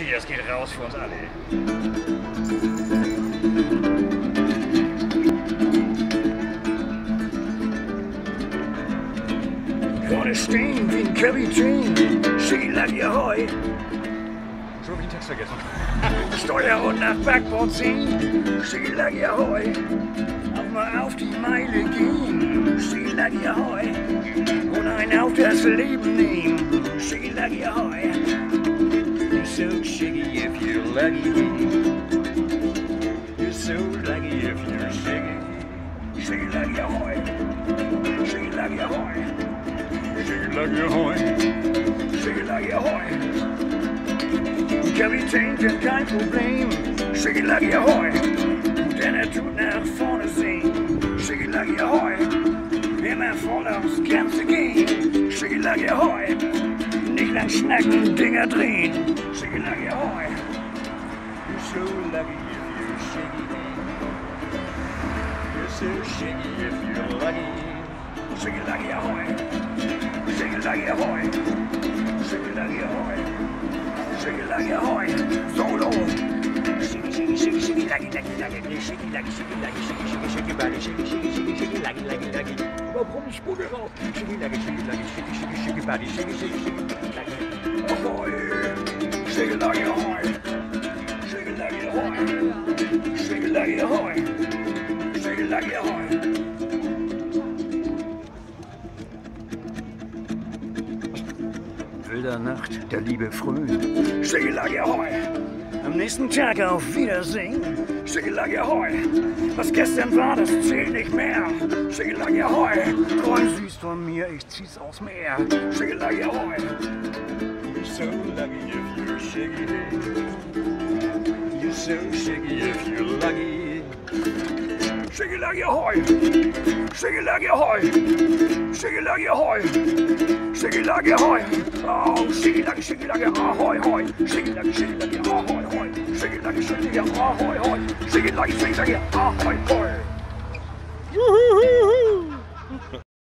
Das geht raus für uns alle. Vorne stehen wie ein Kapitän. Schickilacki Ahoi. Schon hab ich den Text vergessen. Steuer und nach Backbord ziehen. Schickilacki Ahoi. Auch mal auf die Meile gehen. Schickilacki Ahoi. Und einen auf das Leben nehmen. Schickilacki Ahoi. You're so shiggy if you're lucky. You're so lucky if you're shiggy. Schickilacki Ahoi. Schickilacki Ahoi. Schickilacki Ahoi. Schickilacki Ahoi. Kapitän kennt kein Problem. Schickilacki Ahoi. Denn tut nach vorne sehen. Schickilacki Ahoi. Immer voll aufs Ganze gehen. Schickilacki Ahoi. Nicht lang schnacken, Dinger drehen. Schickilacki Ahoi. You're so lucky if you're shiggy. You're so shiggy if you're lucky. Schickilacki Ahoi. Schickilacki Ahoi. Schickilacki Ahoi. Schickilacki Ahoi. Solo. Shiggy, shiggy, shiggy, shiggy, laggy, laggy, laggy, shiggy, laggy, shiggy, laggy, shiggy, shiggy, shiggy, body, shiggy, shiggy, shiggy, shiggy, laggy, laggy, laggy. Warum die Spule raus? Schickilacki, Schickilacki, shiggy, shiggy, shiggy, body, shiggy, shiggy, shiggy, laggy. Schickilacki Ahoi. Schickilacki Ahoi. Schickilacki Ahoi. Schickilacki Ahoi. Wilder Nacht, der Liebe früh. Schickilacki Ahoi. Am nächsten Tag auf Wiedersehen. Schickilacki Ahoi. Was gestern war, das zählt nicht mehr. Schickilacki Ahoi. Träum süß von mir, ich zieh's aufs Meer. Schickilacki Ahoi. You're so lucky if you're shiggy. You're so shiggy if you're lucky. Schickilacki Ahoi. Schickilacki Ahoi. Schickilacki Ahoi. Schickilacki Ahoi. Oh, Schickilacki, Schickilacki Ahoi, hoi. Schickilacki, Schickilacki Ahoi, hoi. Schickilacki, Schickilacki Ahoi, hoi. Schickilacki, Schickilacki Ahoi, hoi. Juhu!